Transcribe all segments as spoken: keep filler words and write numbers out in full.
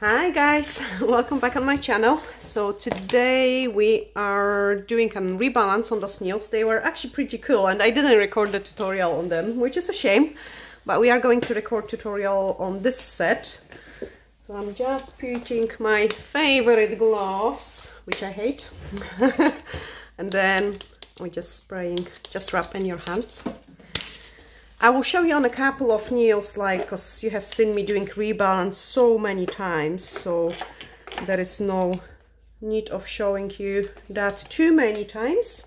Hi guys, welcome back on my channel. So today we are doing a rebalance on those nails. They were actually pretty cool and I didn't record the tutorial on them, which is a shame, but we are going to record tutorial on this set. So I'm just putting my favorite gloves, which I hate, and then we're just spraying, just wrap in your hands. I will show you on a couple of nails, like, because you have seen me doing rebalance so many times, so there is no need of showing you that too many times.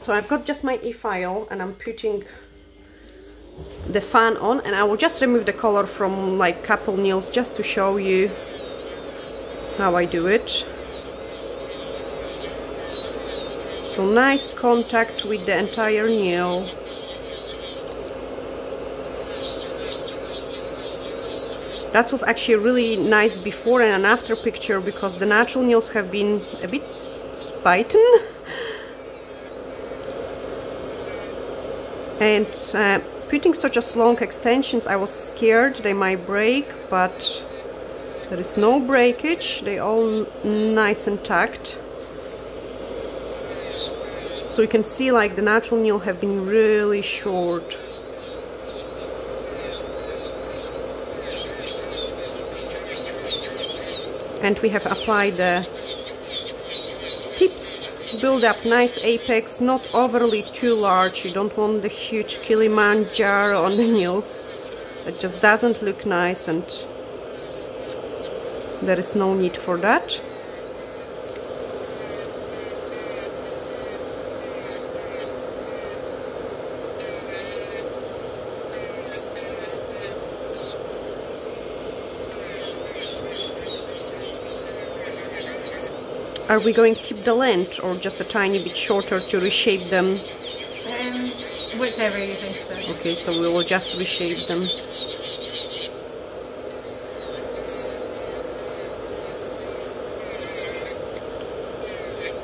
So I've got just my e-file and I'm putting the fan on, and I will just remove the color from like couple nails just to show you how I do it. So nice contact with the entire nail. That was actually really nice before and an after picture, because the natural nails have been a bit bitten. And uh, putting such as long extensions, I was scared they might break, but there is no breakage. They all nice and tacked. So you can see like the natural nail have been really short. And we have applied the tips, build up nice apex, not overly too large. You don't want the huge Kilimanjaro on the nails. It just doesn't look nice and there is no need for that. Are we going to keep the length or just a tiny bit shorter to reshape them? Um, whatever you think so. Okay, so we will just reshape them.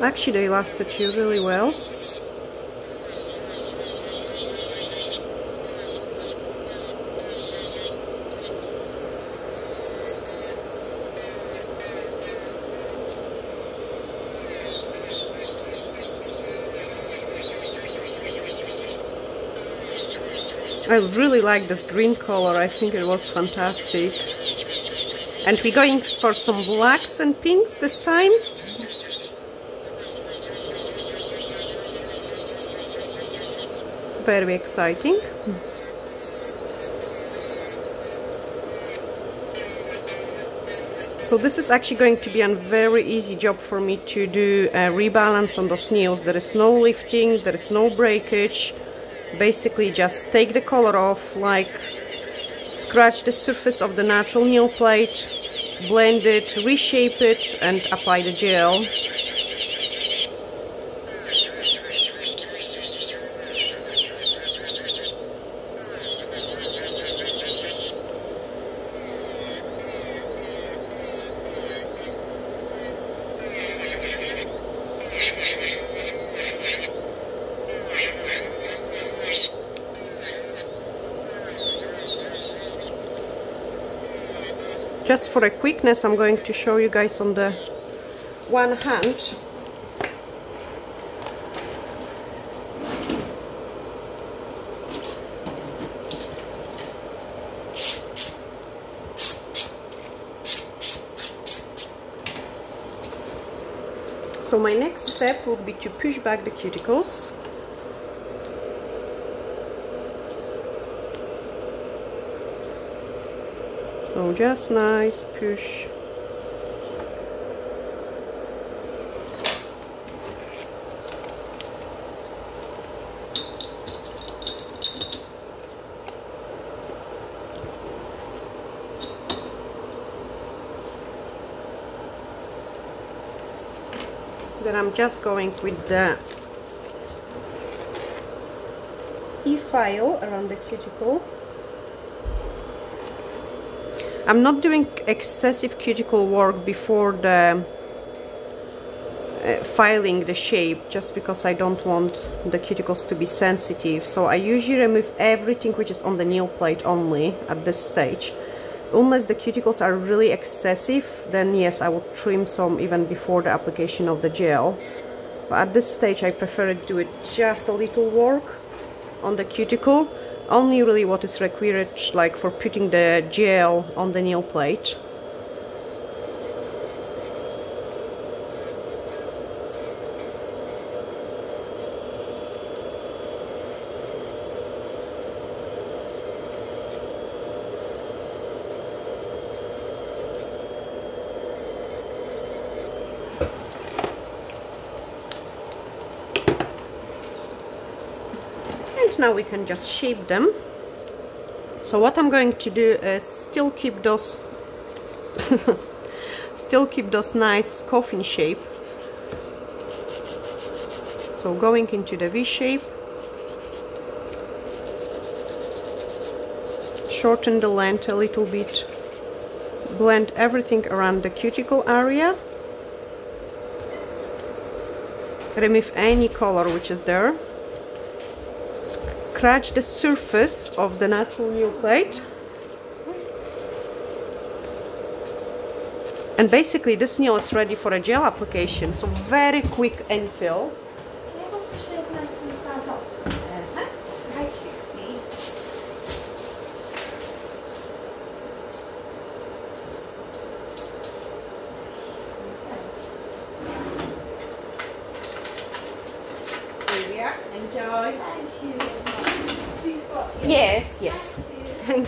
Actually, they lasted you really well. I really like this green color, I think it was fantastic. And we're going for some blacks and pinks this time. Very exciting. So this is actually going to be a very easy job for me to do a rebalance on those nails. There is no lifting, there is no breakage. Basically just take the color off, like scratch the surface of the natural nail plate, blend it, reshape it and apply the gel. Just for a quickness, I'm going to show you guys on the one hand. So my next step would be to push back the cuticles. So just nice push. Then I'm just going with the e-file around the cuticle. I'm not doing excessive cuticle work before the uh, filing the shape, just because I don't want the cuticles to be sensitive. So I usually remove everything which is on the nail plate only at this stage. Unless the cuticles are really excessive, then yes, I would trim some even before the application of the gel. But at this stage, I prefer to do it just a little work on the cuticle, only really what is required, like for putting the gel on the nail plate. Now we can just shape them. So what I'm going to do is still keep those still keep those nice coffin shape, so going into the V shape, shorten the length a little bit, blend everything around the cuticle area, remove any color which is there, scratch the surface of the natural nail plate. And basically this nail is ready for a gel application, so very quick infill.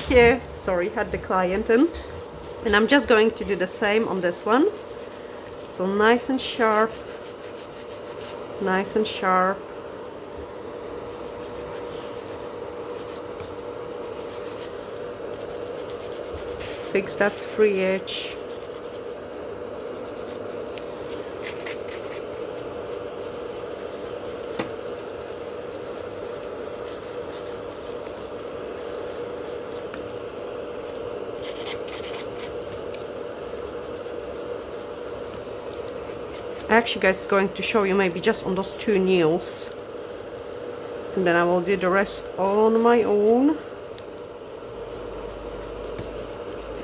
Here, sorry, had the client in, and I'm just going to do the same on this one. So nice and sharp, nice and sharp. Fix that free edge. Actually, guys, going to show you maybe just on those two nails, and then I will do the rest on my own.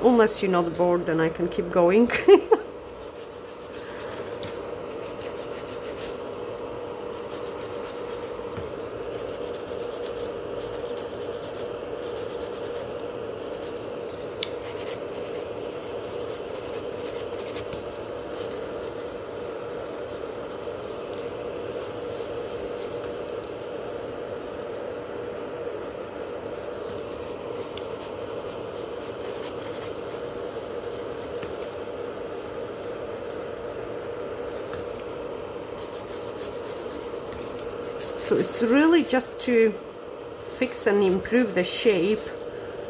Unless you're not bored, then I can keep going. So it's really just to fix and improve the shape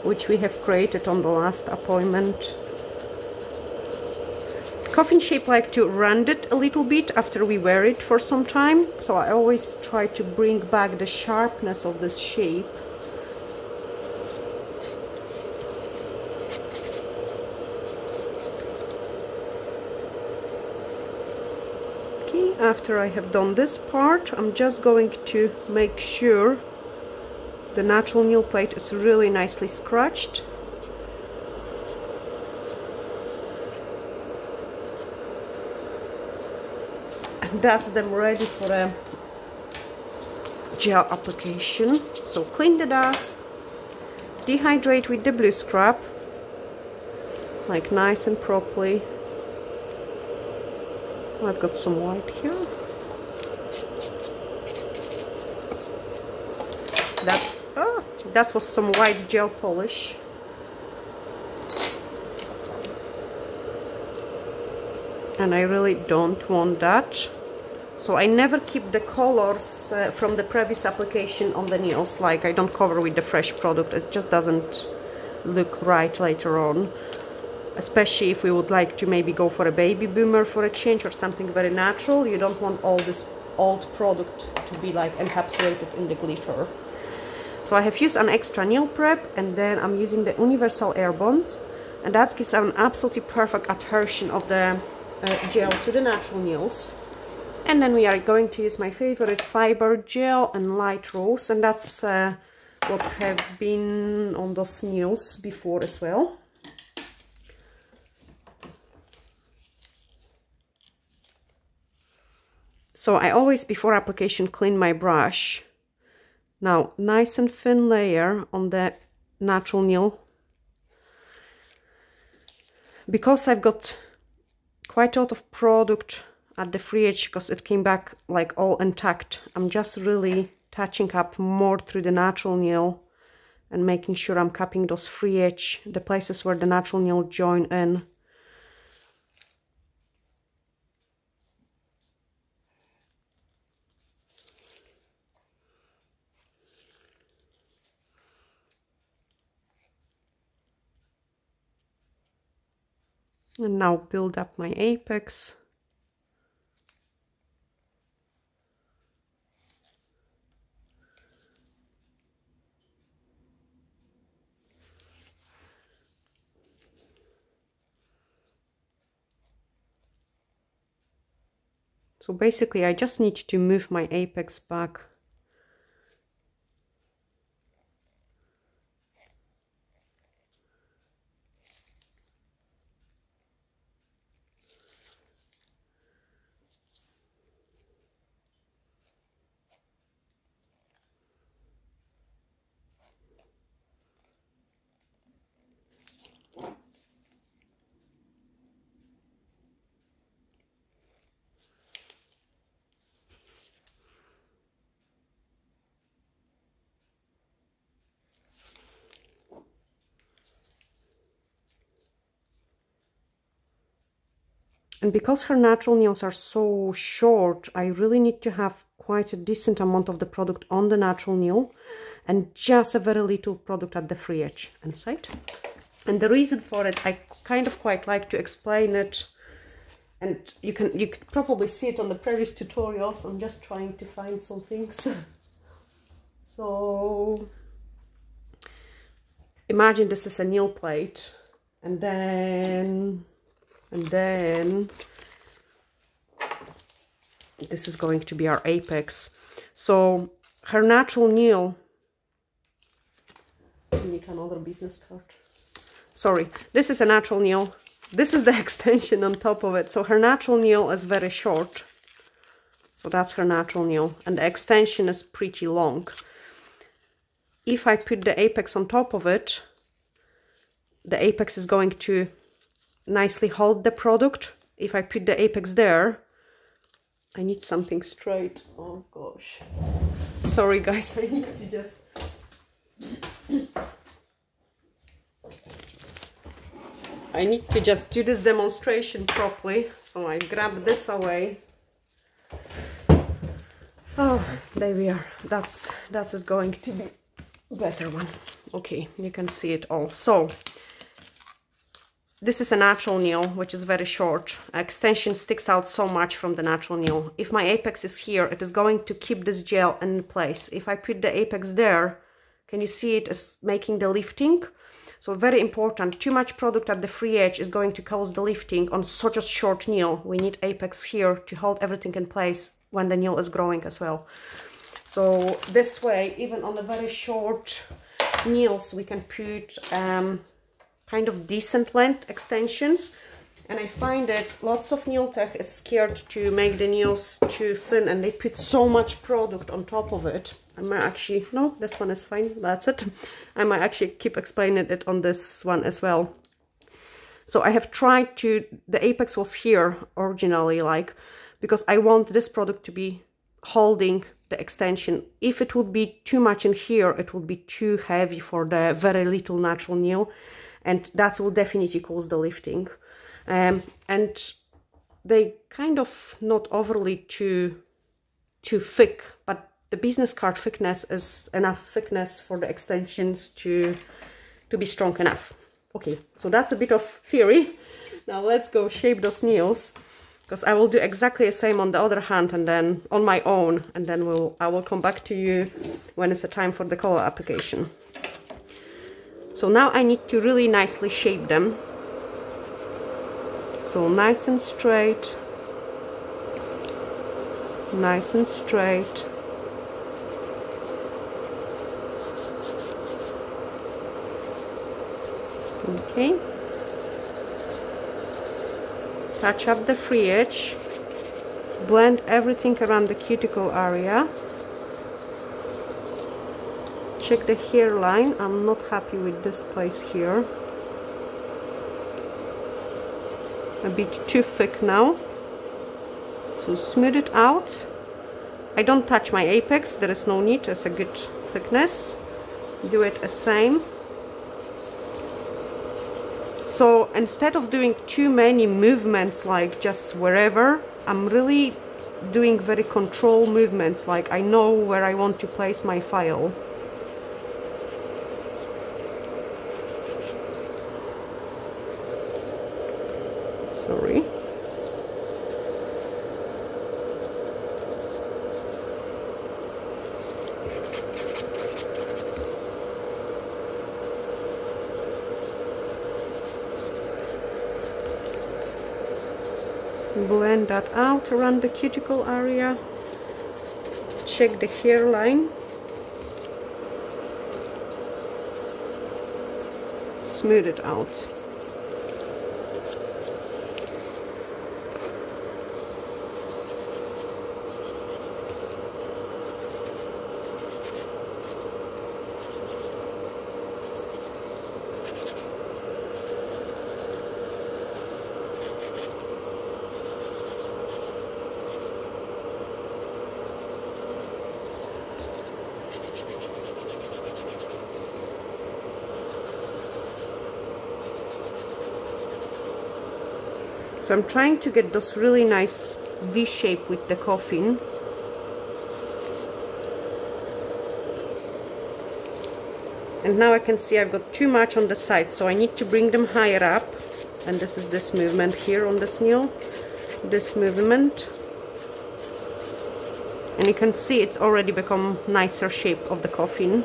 which we have created on the last appointment. Coffin shape, like to round it a little bit after we wear it for some time. So I always try to bring back the sharpness of this shape. After I have done this part, I'm just going to make sure the natural nail plate is really nicely scratched. And that's them ready for a gel application. So clean the dust, dehydrate with the blue scrub, like nice and properly. I've got some white here. That, oh, that was some white gel polish. And I really don't want that. So I never keep the colors uh, from the previous application on the nails. Like, I don't cover with the fresh product. It just doesn't look right later on. Especially if we would like to maybe go for a baby boomer for a change or something very natural. You don't want all this old product to be like encapsulated in the glitter. So I have used an extra nail prep, and then I'm using the universal air bond, and that gives an absolutely perfect adhesion of the uh, gel to the natural nails. And then we are going to use my favorite fiber gel and light rose, and that's uh, what have been on those nails before as well. So I always, before application, clean my brush. Now, nice and thin layer on the natural nail. Because I've got quite a lot of product at the fridge, because it came back like all intact, I'm just really touching up more through the natural nail and making sure I'm capping those free edge, the places where the natural nail join in. And now build up my apex. So basically, I just need to move my apex back. And because her natural nails are so short, I really need to have quite a decent amount of the product on the natural nail and just a very little product at the free edge inside. And the reason for it, I kind of quite like to explain it, and you can you could probably see it on the previous tutorials. I'm just trying to find some things. So imagine this is a nail plate, and then And then this is going to be our apex. So her natural nail, need another business card. Sorry, this is a natural nail. This is the extension on top of it. So her natural nail is very short. So that's her natural nail. And the extension is pretty long. If I put the apex on top of it, the apex is going to nicely hold the product. If I put the apex there, I need something straight. Oh gosh, sorry guys, I need to just I need to just do this demonstration properly. So I grab this away. Oh, there we are. That's that is going to be a better one. Okay, you can see it all. So this is a natural nail, which is very short. Extension sticks out so much from the natural nail. If my apex is here, it is going to keep this gel in place. If I put the apex there, can you see it is making the lifting? So very important. Too much product at the free edge is going to cause the lifting on such a short nail. We need apex here to hold everything in place when the nail is growing as well. So this way, even on the very short nails, we can put um, kind of decent length extensions. And I find that lots of nail tech is scared to make the nails too thin, and they put so much product on top of it. I might actually, no, this one is fine, that's it. I might actually keep explaining it on this one as well. So I have tried to, the apex was here originally, like, because I want this product to be holding the extension. If it would be too much in here, it would be too heavy for the very little natural nail. And that will definitely cause the lifting. Um, and they kind of not overly too, too thick, but the business card thickness is enough thickness for the extensions to, to be strong enough. Okay, so that's a bit of theory. Now let's go shape those nails, because I will do exactly the same on the other hand and then on my own, and then we'll, I will come back to you when it's a time for the color application. So now I need to really nicely shape them. So nice and straight, nice and straight. Okay. Touch up the free edge. blend everything around the cuticle area. Check the hairline. I'm not happy with this place here. A bit too thick now. So smooth it out. I don't touch my apex. There is no need. It's a good thickness. Do it the same. So instead of doing too many movements, like just wherever, I'm really doing very controlled movements, like I know where I want to place my file. Sorry. Blend that out around the cuticle area. Check the hairline. Smooth it out. So I'm trying to get this really nice V shape with the coffin. And now I can see I've got too much on the side, so I need to bring them higher up. And this is this movement here on this nail. This movement. And you can see it's already become nicer shape of the coffin.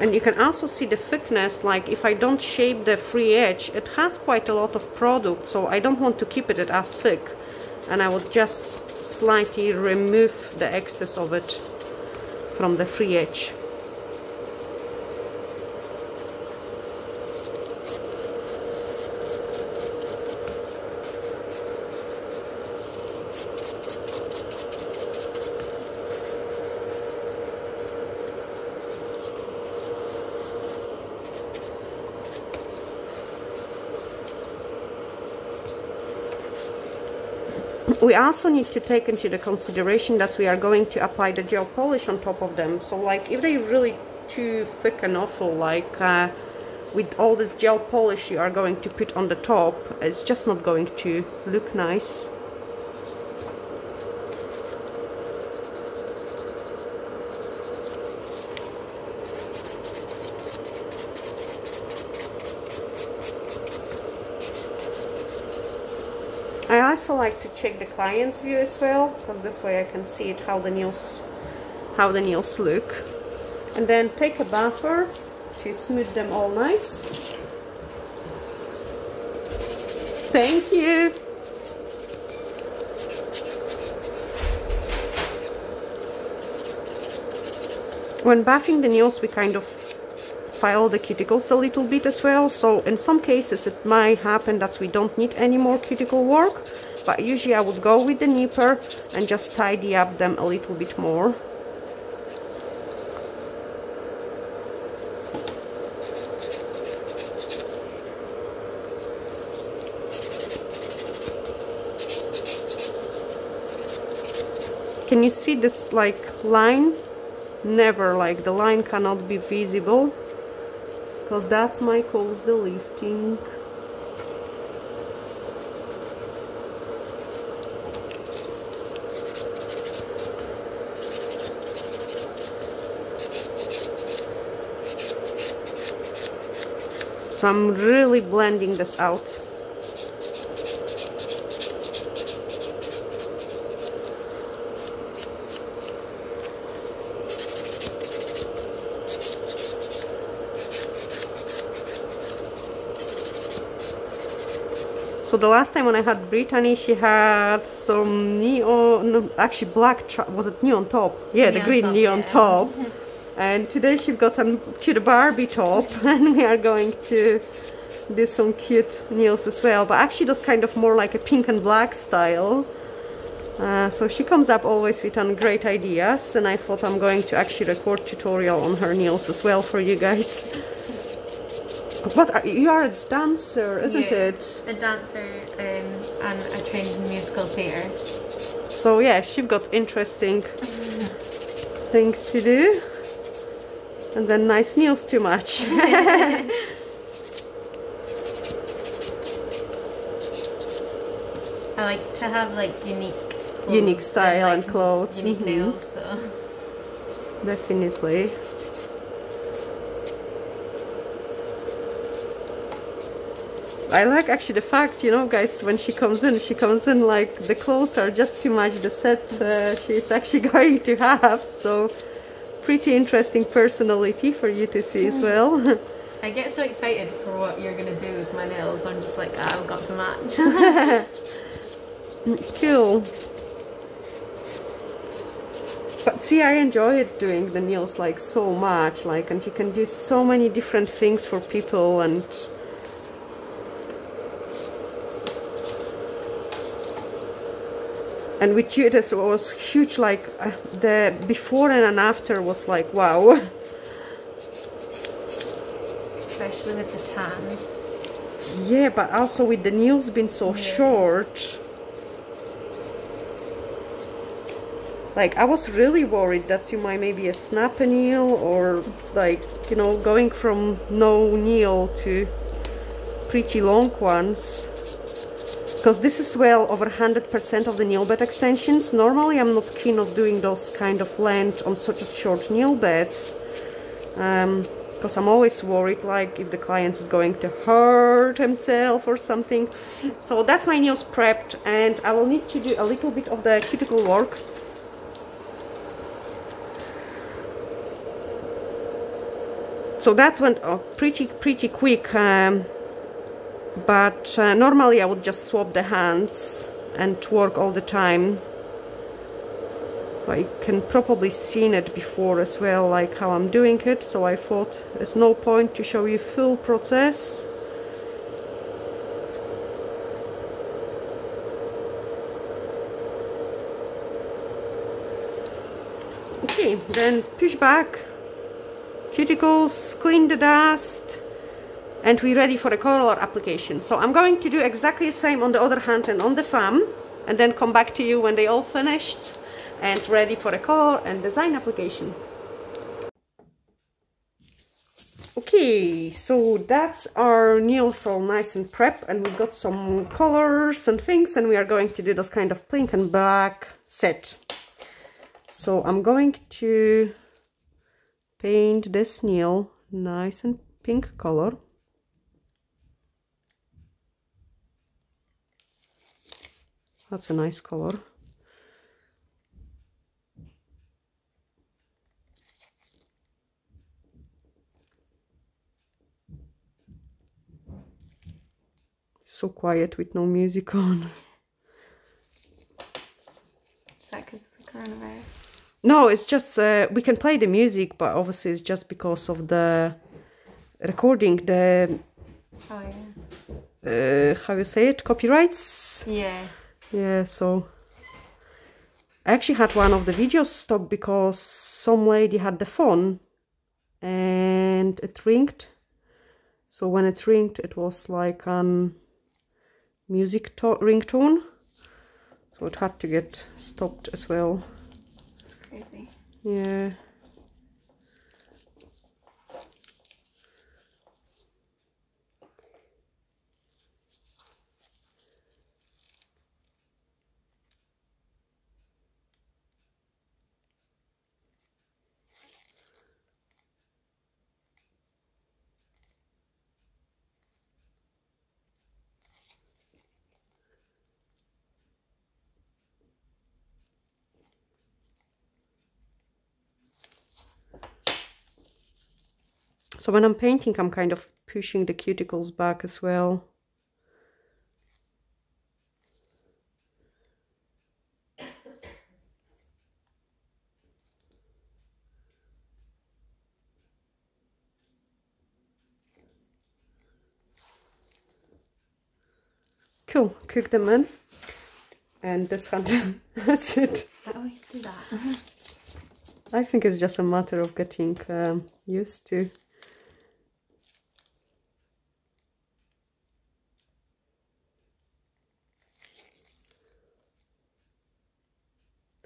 And you can also see the thickness, like if I don't shape the free edge, it has quite a lot of product, so I don't want to keep it as thick, and I would just slightly remove the excess of it from the free edge. We also need to take into the consideration that we are going to apply the gel polish on top of them. So like if they're really too thick and awful, like uh, with all this gel polish you are going to put on the top, it's just not going to look nice. I also like to check the client's view as well, because this way I can see it how the nails how the nails look, and then take a buffer to smooth them all nice. Thank you. When buffing the nails, we kind of file the cuticles a little bit as well, so in some cases it might happen that we don't need any more cuticle work, but usually I would go with the nipper and just tidy up them a little bit more. Can you see this like line? Never, like the line cannot be visible, because that's my cause the lifting. So I'm really blending this out. So the last time when I had Brittany, she had some neon, no, actually black, was it neon top? Yeah, neon the green top, neon yeah. top. And today she got a cute Barbie top, and we are going to do some cute nails as well. But actually does kind of more like a pink and black style. Uh, so she comes up always with um, great ideas, and I thought I'm going to actually record tutorial on her nails as well for you guys. What are, you are a dancer, isn't yeah, it? A dancer um, and I trained in musical theatre. So yeah, she's got interesting things to do, and then nice nails too much. I like to have like unique clothes, unique style and, like, and clothes. Unique mm-hmm. nails, so. Definitely. I like actually the fact, you know, guys, when she comes in, she comes in like the clothes are just too much the set uh, she's actually going to have. So pretty interesting personality for you to see as well. I get so excited for what you're gonna do with my nails. I'm just like, ah, I've got to match. Cool. But see, I enjoyed doing the nails like so much, like, and you can do so many different things for people, and and with you it was huge. Like uh, the before and an after was like wow. Especially with the tan. Yeah, but also with the nails being so yeah. short. Like, I was really worried that you might maybe a snap a nail, or like, you know, going from no nail to pretty long ones. Because this is well over one hundred percent of the nail bed extensions. Normally I'm not keen on doing those kind of length on such a short nail beds. Um, Because I'm always worried, like, if the client is going to hurt himself or something. So that's my nails prepped, and I will need to do a little bit of the cuticle work. So that went oh, pretty, pretty quick. Um, but uh, normally I would just swap the hands and work all the time. I can probably seen it before as well, like how I'm doing it, so I thought there's no point to show you full process. Okay, then push back, cuticles, clean the dust, and we're ready for a color application. So I'm going to do exactly the same on the other hand and on the thumb, and then come back to you when they all finished and ready for a color and design application. Okay, so that's our nails all nice and prep, and we've got some colors and things, and we are going to do this kind of pink and black set. So I'm going to paint this nail nice and pink color. That's a nice color. So quiet with no music on. Is that because of the coronavirus? No, it's just uh, we can play the music, but obviously it's just because of the recording, the oh, yeah. uh, how you say it, copyrights. Yeah. Yeah. So I actually had one of the videos stopped because some lady had the phone and it ringed. So when it ringed, it was like um. music to ringtone, so it had to get stopped as well. That's crazy. Yeah. So when I'm painting, I'm kind of pushing the cuticles back as well. cool, cook them in. And this one, that's it. I always do that. Uh-huh. I think it's just a matter of getting um, used to.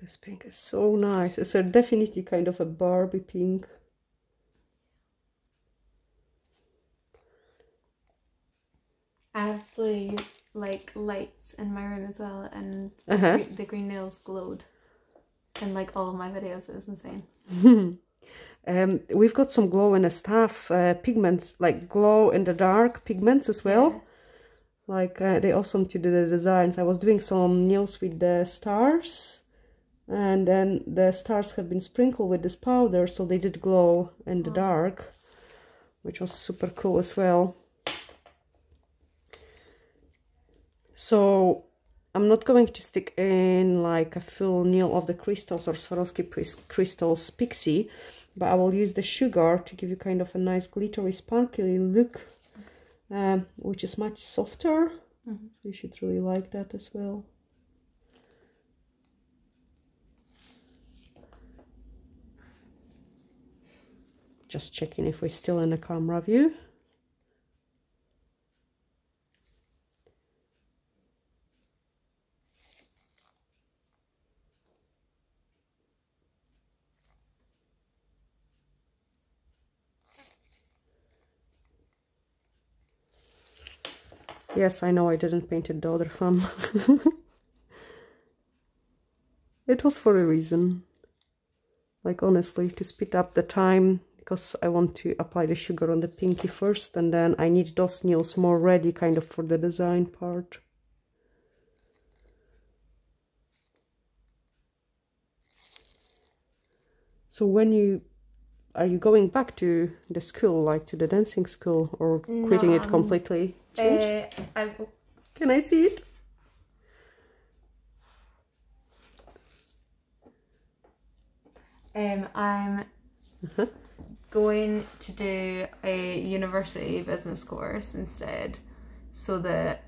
This pink is so nice. It's a definitely kind of a Barbie pink. I have blue like lights in my room as well, and uh-huh. the green nails glowed in like all of my videos. It was insane. um, we've got some glow in the stuff uh, pigments, like glow in the dark pigments as well. Yeah. Like uh, they awesome to do the designs. I was doing some nails with the stars, and then the stars have been sprinkled with this powder, so they did glow in the oh. dark, which was super cool as well. So I'm not going to stick in like a full nail of the crystals or Swarovski crystals pixie, but I will use the sugar to give you kind of a nice glittery sparkly look, um, which is much softer. Mm-hmm. So you should really like that as well. Just checking if we're still in the camera view. Yes, I know I didn't paint the other thumb. It was for a reason. Like, honestly, to speed up the time, because I want to apply the sugar on the pinky first, and then I need those nails more ready, kind of, for the design part. So when you... Are you going back to the school, like to the dancing school, or no, quitting it completely? Uh, I... Can I see it? Um, I'm uh-huh. going to do a university business course instead, so that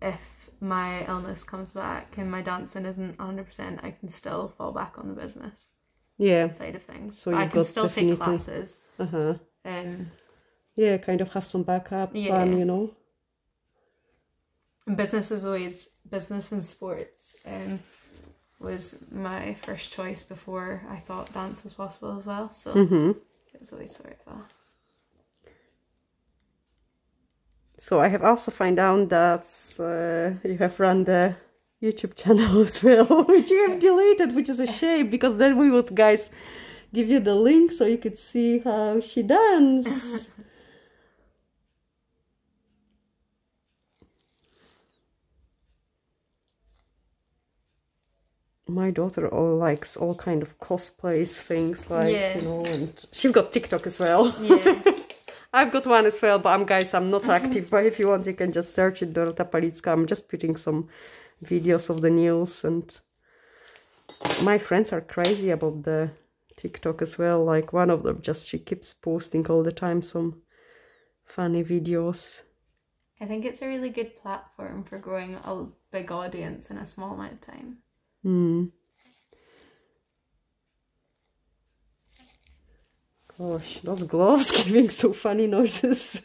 if my illness comes back and my dancing isn't one hundred percent, I can still fall back on the business. Yeah, side of things. So I can still definitely. Take classes. Uh huh. Um, yeah, kind of have some backup yeah. plan, you know. And business was always business and sports. Um, was my first choice before I thought dance was possible as well. So mm-hmm. it was always sort of that. So I have also found out that uh, you have run the YouTube channel as well, which you have deleted, which is a shame, because then we would, guys, give you the link so you could see how she dances. My daughter all likes all kind of cosplays, things like, yeah. you know, and she's got TikTok as well. Yeah. I've got one as well, but I'm, guys, I'm not active, but if you want, you can just search it, Dorota Palicka. I'm just putting some videos of the news, and my friends are crazy about the TikTok as well. Like, one of them just, she keeps posting all the time some funny videos. I think it's a really good platform for growing a big audience in a small amount of time. Hmm. Gosh, those gloves giving so funny noises.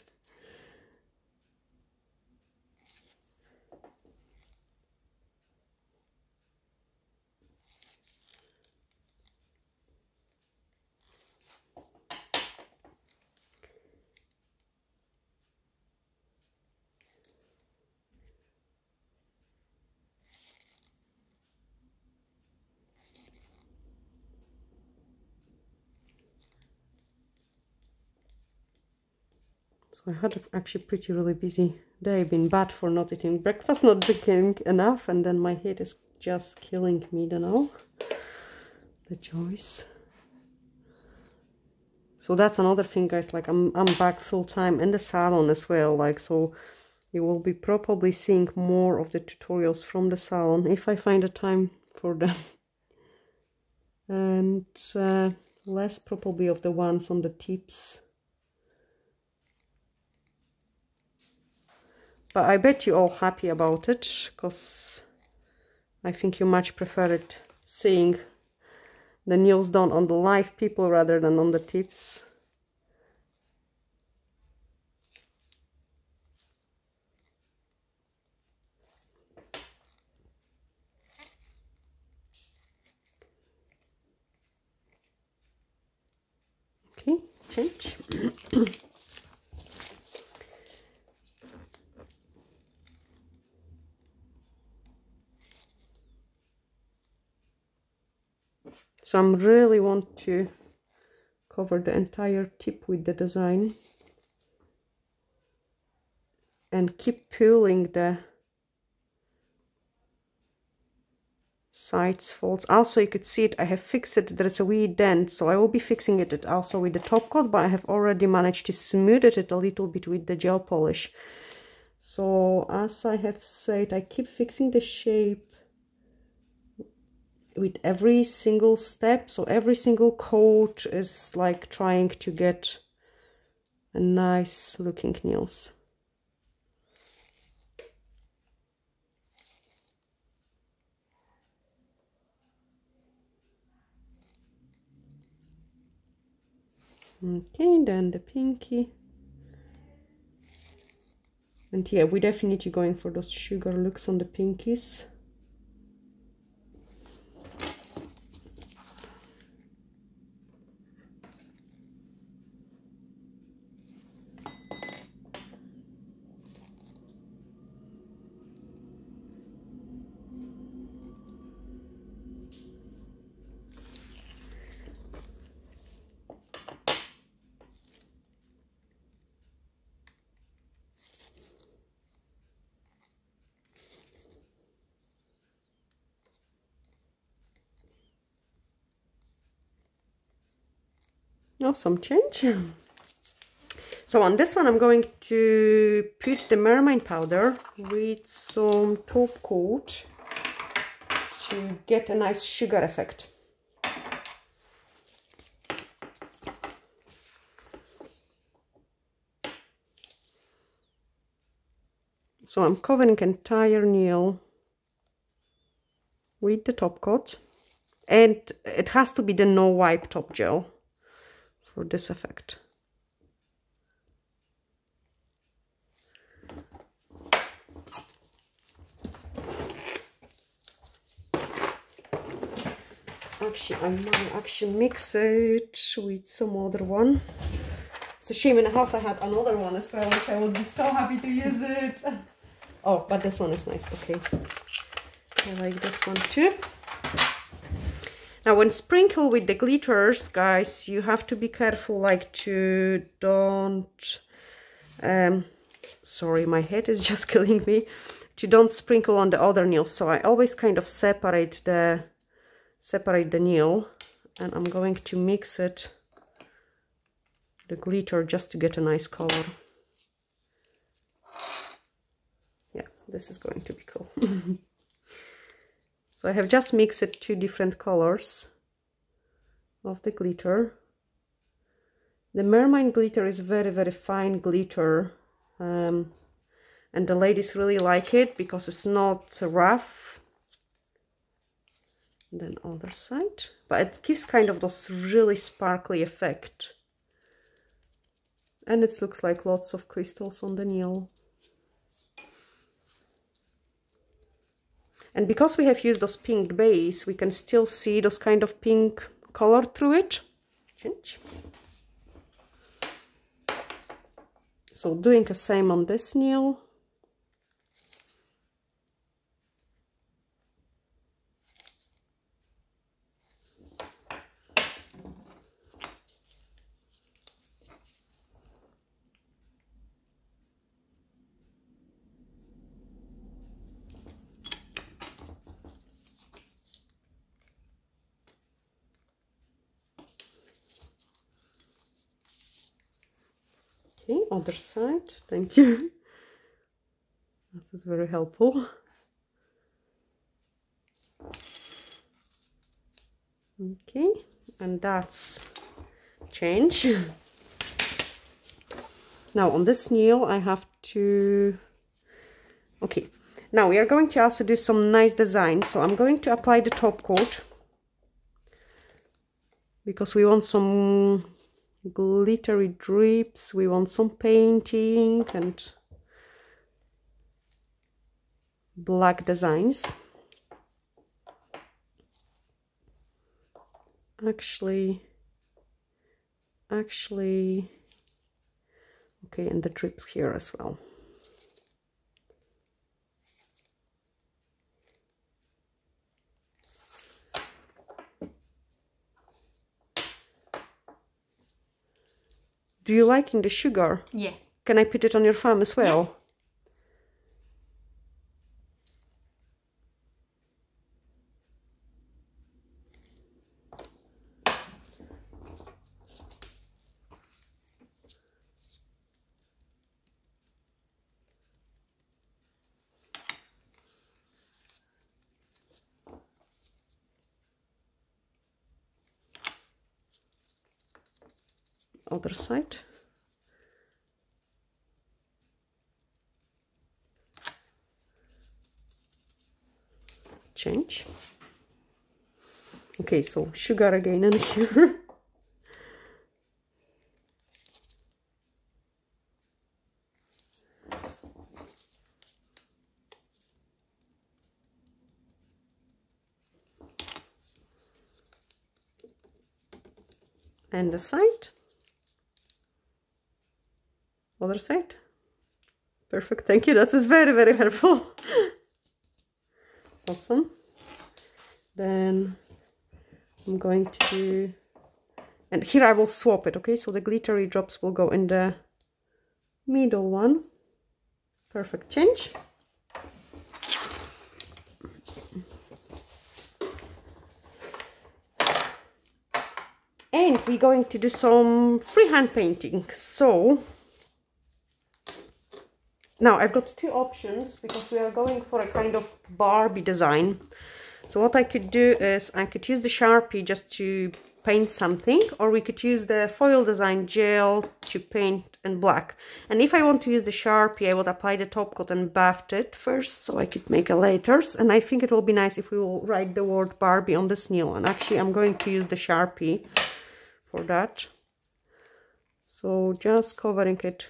I had actually a pretty really busy day. Been bad for not eating breakfast, not drinking enough, and then my head is just killing me, don't know. The choice. So that's another thing, guys, like I'm I'm back full time in the salon as well, like, so you will be probably seeing more of the tutorials from the salon if I find a time for them. And uh, less probably of the ones on the tips. But I bet you're all happy about it, because I think you much prefer it seeing the nails done on the live people rather than on the tips. Okay, change. So I really want to cover the entire tip with the design and keep pulling the sides folds. Also, you could see it, I have fixed it, there's a wee dent, so I will be fixing it also with the top coat, but I have already managed to smooth it a little bit with the gel polish. So as I have said, I keep fixing the shape with every single step, so every single coat is like trying to get a nice looking nails. Okay, then the pinky. And yeah, we're definitely going for those sugar looks on the pinkies. Some change. So on this one I'm going to put the mermaid powder with some top coat to get a nice sugar effect. So I'm covering entire nail with the top coat, and it has to be the no wipe top gel for this effect. Actually, I might actually mix it with some other one. It's a shame in the house I had another one as well, which I would be so happy to use it. Oh, but this one is nice. Okay, I like this one too. Now when sprinkle with the glitters, guys, you have to be careful, like to don't, um, sorry, my head is just killing me, to don't sprinkle on the other nail. So I always kind of separate the, separate the nail, and I'm going to mix it, the glitter, just to get a nice color. Yeah, this is going to be cool. So I have just mixed two different colors of the glitter. The mermaid glitter is very, very fine glitter. Um, and the ladies really like it because it's not rough. And then other side. But it gives kind of this really sparkly effect. And it looks like lots of crystals on the nail. And because we have used those pink base, we can still see those kind of pink color through it. Change. So doing the same on this nail. Okay, other side, thank you. That is very helpful. Okay, and that's change. Now on this nail I have to Okay, now we are going to also do some nice design. So I'm going to apply the top coat because we want some glittery drips, we want some painting and black designs. Actually, actually, okay, and the drips here as well. Do you like in the sugar? Yeah. Can I put it on your farm as well? Yeah. Other side. Change. Okay, so sugar again in here. And the side. Other side. Perfect, thank you. That is very, very helpful. Awesome. Then I'm going to, and here I will swap it, okay? So the glittery drops will go in the middle one. Perfect, change. And we're going to do some freehand painting. So now I've got two options because we are going for a kind of Barbie design. So what I could do is I could use the Sharpie just to paint something, or we could use the foil design gel to paint in black. And if I want to use the Sharpie, I would apply the top coat and buff it first so I could make a layers. And I think it will be nice if we will write the word Barbie on this new one. Actually, I'm going to use the Sharpie for that. So just covering it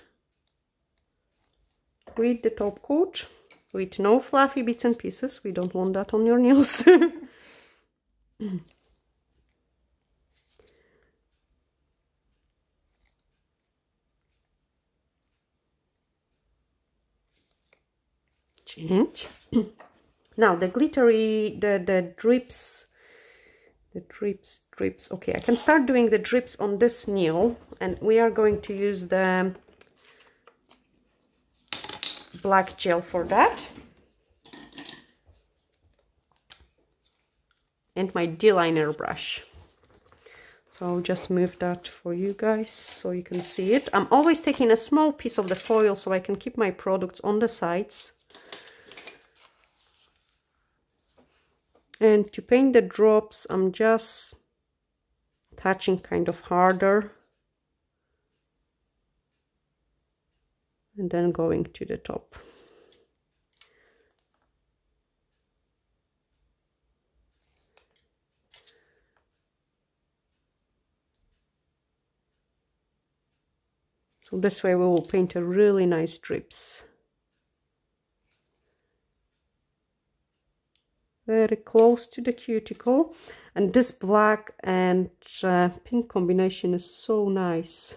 with the top coat, with no fluffy bits and pieces. We don't want that on your nails. Change. Now the glittery, the, the drips, the drips, drips. Okay, I can start doing the drips on this nail, and we are going to use the black gel for that, and my D-liner brush. So I'll just move that for you guys so you can see it. I'm always taking a small piece of the foil so I can keep my products on the sides. And to paint the drops, I'm just touching kind of harder and then going to the top. So this way we will paint a really nice drips. Very close to the cuticle. And this black and uh, pink combination is so nice.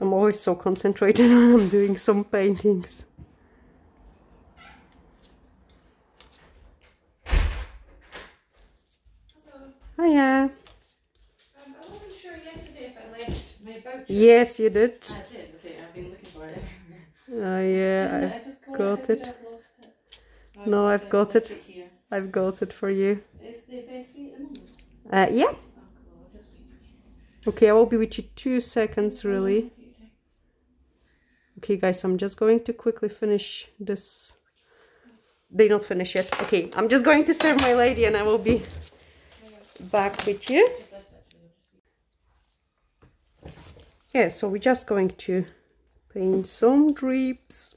I'm always so concentrated when I'm doing some paintings. Hiya. Um, I wasn't sure yesterday if I left my voucher. Yes, you did. I did, okay. I've been looking for it everywhere. Oh, yeah. I, I just got, got it. I've lost it. No, no I've, I've got, got it. it I've got it for you. Is the bed free at the moment? Uh, yeah. Oh, cool. I'll just wait for you. Okay, I will be with you two seconds, really. Okay, guys, I'm just going to quickly finish this. They're not finished yet. Okay, I'm just going to serve my lady and I will be back with you. Yeah, so we're just going to paint some drips.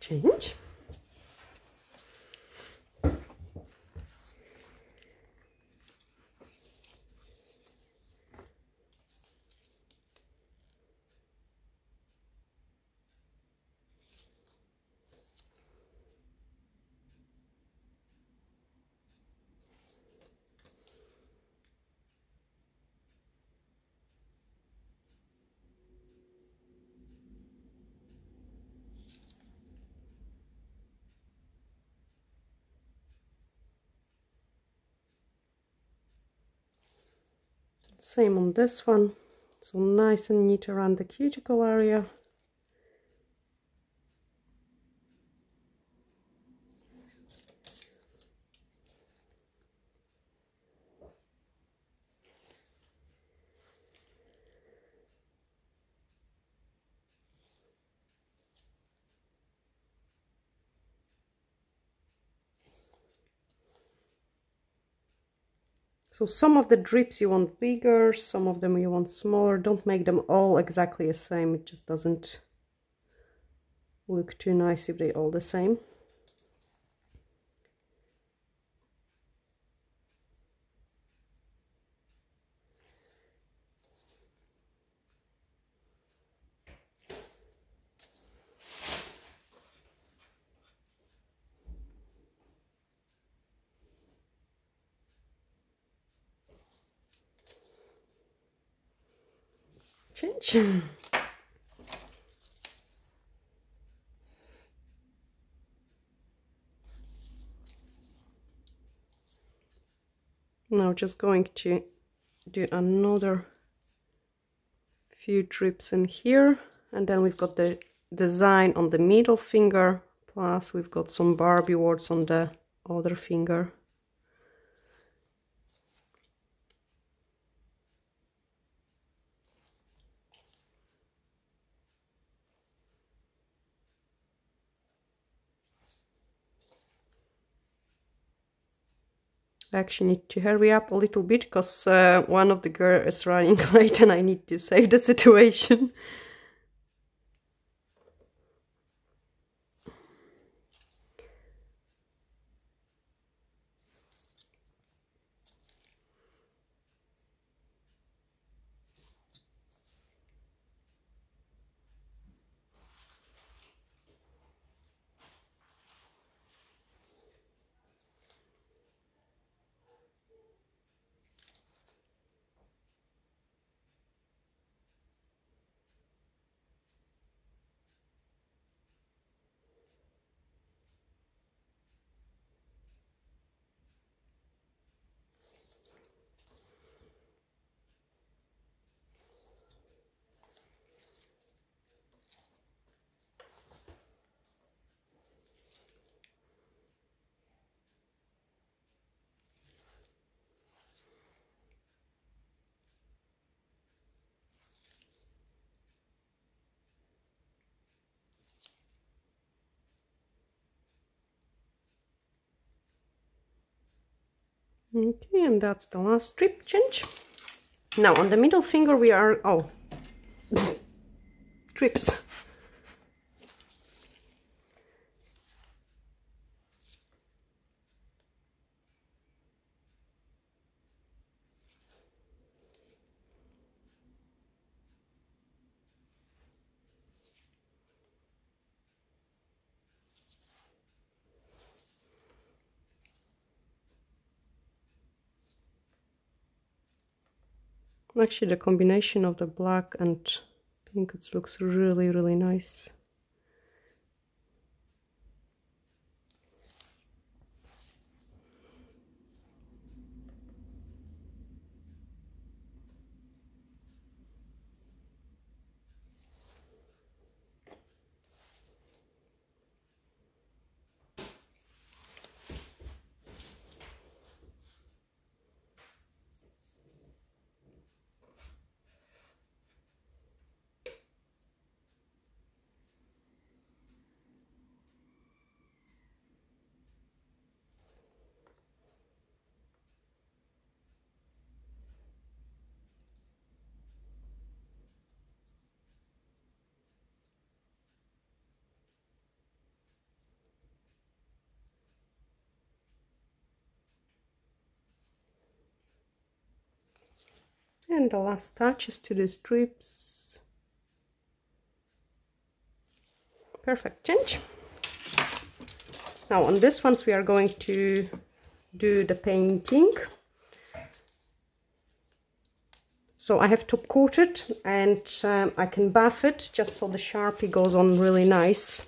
Change. Same on this one, so nice and neat around the cuticle area. So some of the drips you want bigger, some of them you want smaller. Don't make them all exactly the same. It just doesn't look too nice if they're all the same. Change. Now just going to do another few drips in here, and then we've got the design on the middle finger, plus we've got some Barbie words on the other finger. I actually need to hurry up a little bit because uh, one of the girls is running late and I need to save the situation. Okay, and that's the last strip change. Now on the middle finger we are, oh, trips. Actually, the combination of the black and pink, it looks really, really nice. And the last touches to the strips. Perfect change. Now on this ones we are going to do the painting. So I have top coated and um, I can buff it just so the Sharpie goes on really nice.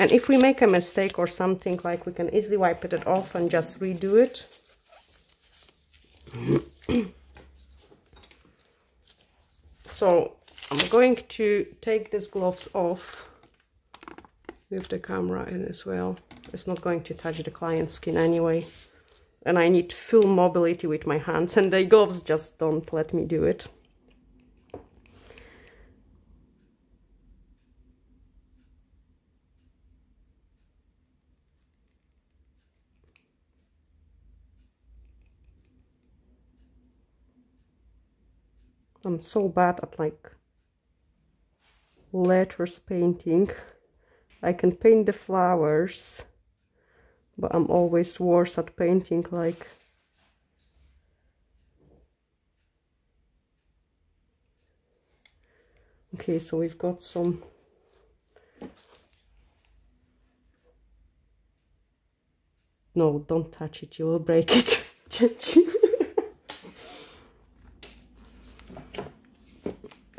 And if we make a mistake or something, like, we can easily wipe it off and just redo it. So I'm going to take these gloves off with the camera in as well. It's not going to touch the client's skin anyway. And I need full mobility with my hands, and the gloves just don't let me do it. I'm so bad at, like, letters painting. I can paint the flowers, but I'm always worse at painting, like, okay, so we've got some no, don't touch it, you will break it.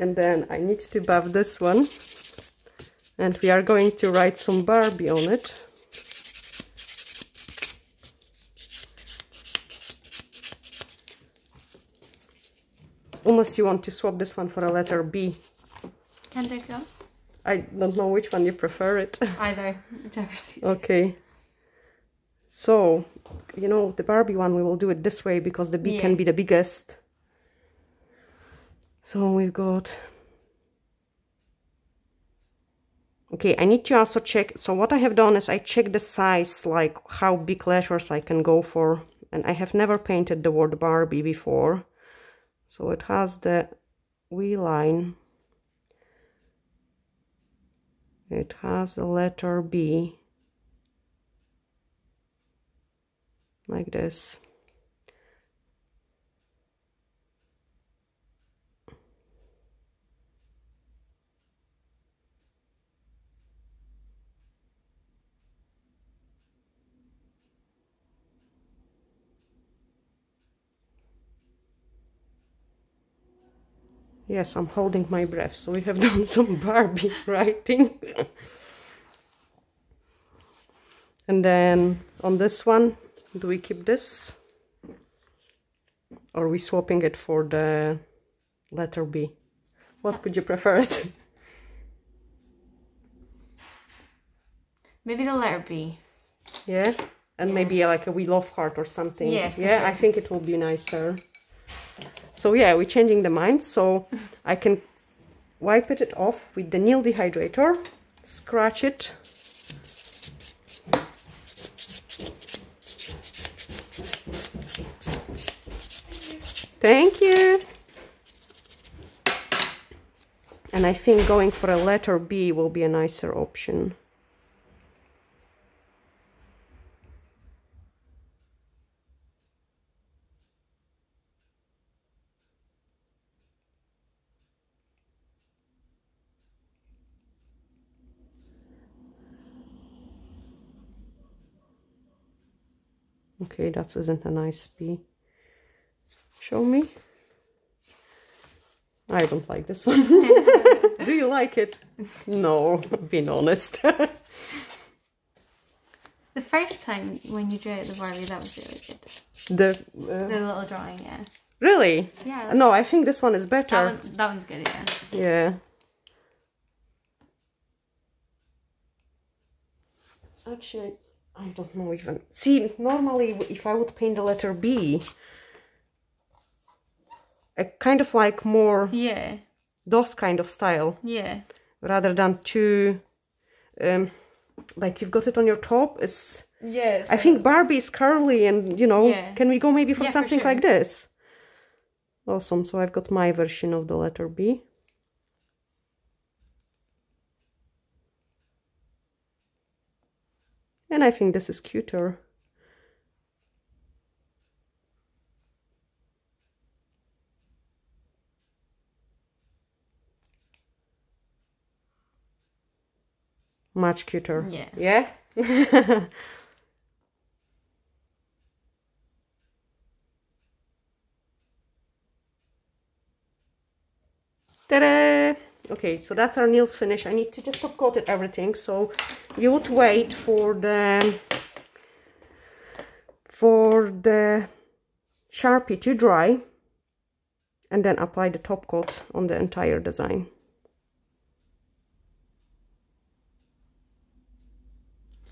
And then I need to buff this one, and we are going to write some Barbie on it. Unless you want to swap this one for a letter B. Can they go? I don't know which one you prefer it. Either, whichever sees. Okay. So, you know, the Barbie one, we will do it this way because the B yeah. can be the biggest. So we've got, okay, I need to also check, so what I have done is I check the size, like how big letters I can go for, and I have never painted the word Barbie before, so it has the V line, it has a letter B, like this. Yes, I'm holding my breath, so we have done some Barbie writing. And then on this one, do we keep this? Or are we swapping it for the letter B? What would you prefer it? Maybe the letter B. Yeah? And yeah. maybe like a We Love Heart or something. Yeah, yeah, sure. I think it will be nicer. So yeah, we're changing the mind, so I can wipe it off with the nail dehydrator, scratch it. Thank you. And I think going for a letter B will be a nicer option. Okay, that isn't a nice bee. Show me. I don't like this one. Do you like it? No, being honest. The first time when you drew out the Barbie, that was really good. The uh, the little drawing, yeah. Really? Yeah. No, I think this one is better. That, one, that one's good, yeah. Yeah. Actually, I don't know even. See, normally if I would paint the letter B, a kind of like more... Yeah. Those kind of style. Yeah. Rather than too... Um, like you've got it on your top. It's yes. I think Barbie is curly, and you know, yeah. Can we go maybe for yeah, something for sure. like this? Awesome. So I've got my version of the letter B. And I think this is cuter. Much cuter. Yes. Yeah. Yeah. Ta-da! Okay, so that's our nails finish. I need to just top coat it everything. So you would wait for the for the Sharpie to dry, and then apply the top coat on the entire design.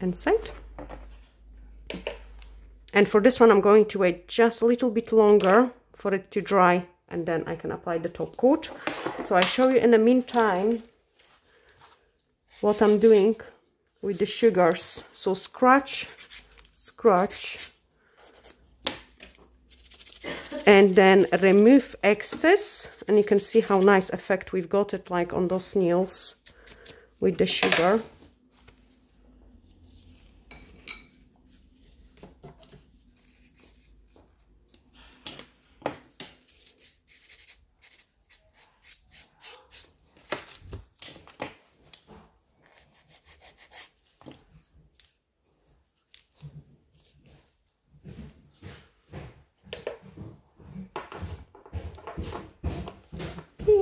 And side. And for this one, I'm going to wait just a little bit longer for it to dry, and then I can apply the top coat. So I show you in the meantime what I'm doing with the sugars. So scratch, scratch, and then remove excess, and you can see how nice effect we've got it like on those nails with the sugar.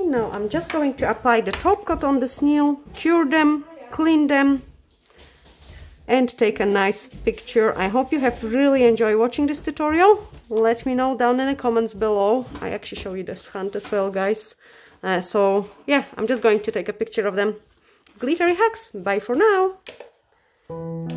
Now I'm just going to apply the top coat on the snail, cure them, clean them, and take a nice picture. I hope you have really enjoyed watching this tutorial. Let me know down in the comments below. I actually show you this hunt as well, guys. Uh, so yeah, I'm just going to take a picture of them. Glittery hacks, bye for now.